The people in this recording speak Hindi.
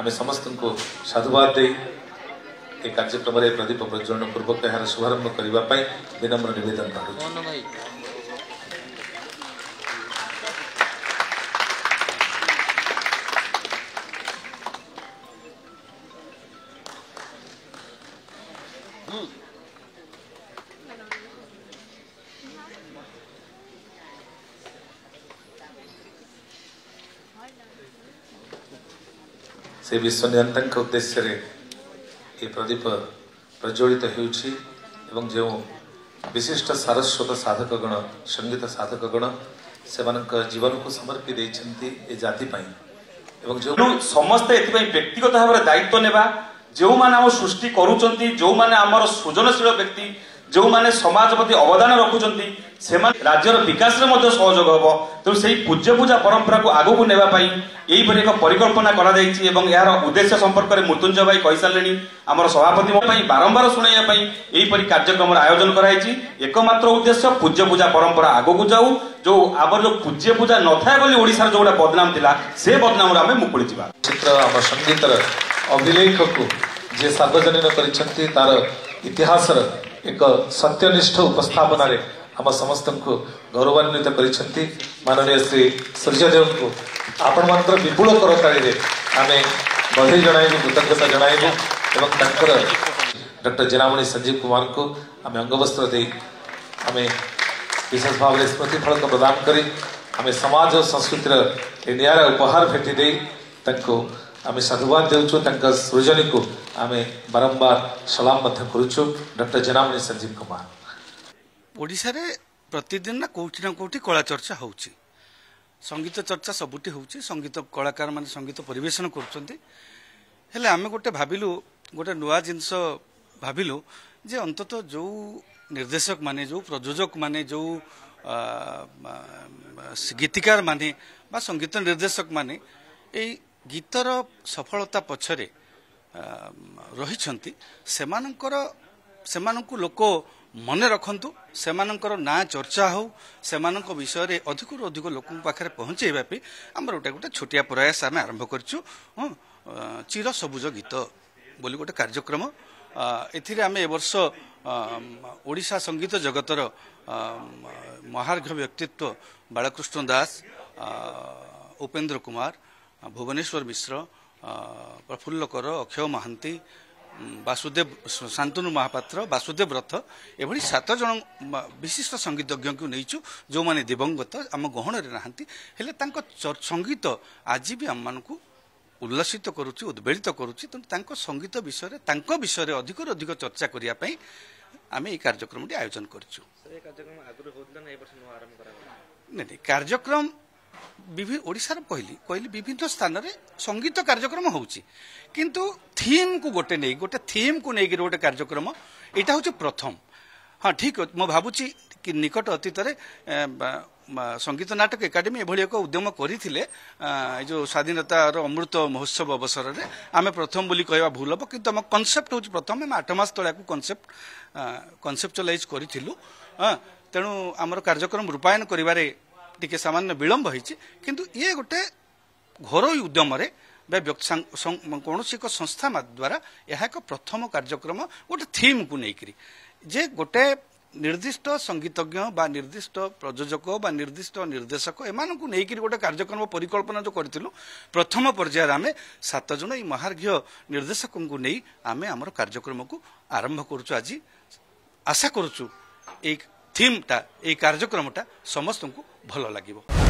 आम समस्त को साधुवाद दे ए कार्यक्रम में प्रदीप प्रज्वलन पूर्वक यार शुभारंभ करने विनम्र निवेदन करूँ। से विश्वनियंता उद्देश्य ये प्रदीप प्रज्वलित एवं जो विशिष्ट सारस्वत साधकगण संगीत साधकगण से जीवन को समर्पी देती ए जाति एवं समस्त ये व्यक्तिगत भाव दायित्व नेबा जो माने आम सृष्टि करूचंती जो माने आमर सृजनशील व्यक्ति जो माने समाज प्रति अवदान रखुचंती से राज्यर विकास में सहयोग हम तेणु से पूज्य पूजा परंपरा को आगू को नेबापी यहीपर एक परिकल्पना यार उद्देश्य संपर्क में मृत्युंजय भाई कही सारे आमर सभापति बारंबार शुणाइवाई यहीपरि कार्यक्रम आयोजन कराई एकमात्र उद्देश्य पूज्य पूजा परंपरा आगू को जाऊ जो आम जो पूज्य पूजा न था ओडार जो बदनाम था से बदनाम आम मुकुल जावा चित्र आम संगीत अभिलेख को जे सार्वजनिक करिसेंती तार इतिहास एक सत्यनिष्ठ उपस्थापन आम समस्त को गौरवान्वित करिसेंती माननीय श्री सूर्यदेव को आपण मात्र विपुल करताली आम बधाई जनाइबू कृतज्ञता जनाइबू एवं तंकर डॉक्टर जिनामणि संजीव कुमार को आम अंगवस्त्र दे आम विशेष भाव में स्मृतिफलक प्रदान करी आम समाज और संस्कृतिर निरा उपहार भेटी दे आम साधुवाद देचु सृजनी को आम बारंबार सलाम करुचु डॉक्टर जनामणि संजीव कुमार। ओडिशा रे प्रतिदिन ना कौटी कला चर्चा होउची संगीत चर्चा सबुटी होउची संगीत कलाकार माने संगीत परिवेशन करुचंती हेले आमे गोटे भाबिलु गोटे नुआ जिनस भाबिलु जे अंतत जो निर्देशक माने जो प्रयोजक माने जो गीतिकार माने बा संगीत निर्देशक माने एई गीतर सफलता पछरे रही सेमानंकर लोक मन रखंतु सेमानंकर ना चर्चा हो सेमानंक विषय रे अधिक रु अधिक लोक पाखे पहुँचेवापी आमर गोटे गोटे छोटिया प्रयास आम आरंभ करचु चिरसबुज गीत बोली गोटे कार्यक्रम एथिरे आमे ए वर्ष ओडिशा संगीत जगतर महार्घ व्यक्तित्व बालकृष्ण दास उपेन्द्र कुमार भुवनेश्वर मिश्र प्रफुल्ल कर अक्षय महांती वासुदेव शांतनु महापात्र वासुदेव रथ एभली 7 जन विशिष्ट संगीतज्ञ को नहींचु जो माने दिवंगत आम गहन नाहंती हेले तांको संगीत आज भी आम मानकु उल्लसित करुची उद्वेलित करुची तांको संगीत विषय तांको विषय अधिक रु अधिक चर्चा करिया पई आमे ए कार्यक्रम आयोजन करचु। कार्यक्रम ओडिशा कहली विभिन्न स्थान रे संगीत कार्यक्रम होउची किंतु थीम को गोटे थीम को नहीं गोटे कार्यक्रम एटा होची प्रथम। हाँ ठीक मो भाबुची कि निकट अतीत रे संगीत नाटक एकाडेमी एभली एक उद्यम करथिले जो स्वाधीनतार अमृत महोत्सव अवसर रे आमे प्रथम बोली कहवा भूल हम किंतु आम कनसेप्ट होची प्रथम आम 8 मास तले कनसेप्चुअलाइज करिथिलु तेणु आमर कार्यक्रम रूपायन करिवारे टिके सामान्य विलंब होइछि किंतु ये गोटे घरोई उद्यम रे कौन एक संस्था द्वारा यह एक प्रथम कार्यक्रम गोटे थीम को लेकर जे गोटे निर्दिष्ट संगीतज्ञ बा निर्दिष्ट प्रयोजक बा निर्दिष्ट निर्देशक एमान को लेकर गोटे कार्यक्रम परिकल्पना जो करूँ प्रथम पर्यायर आम 7 जन ये महार्घ्य निर्देशक को नहीं आम आम कार्यक्रम को आरंभ करुचु। आज आशा करुचु एक थीमटा ये कार्यक्रमटा समस्त को भल लगे।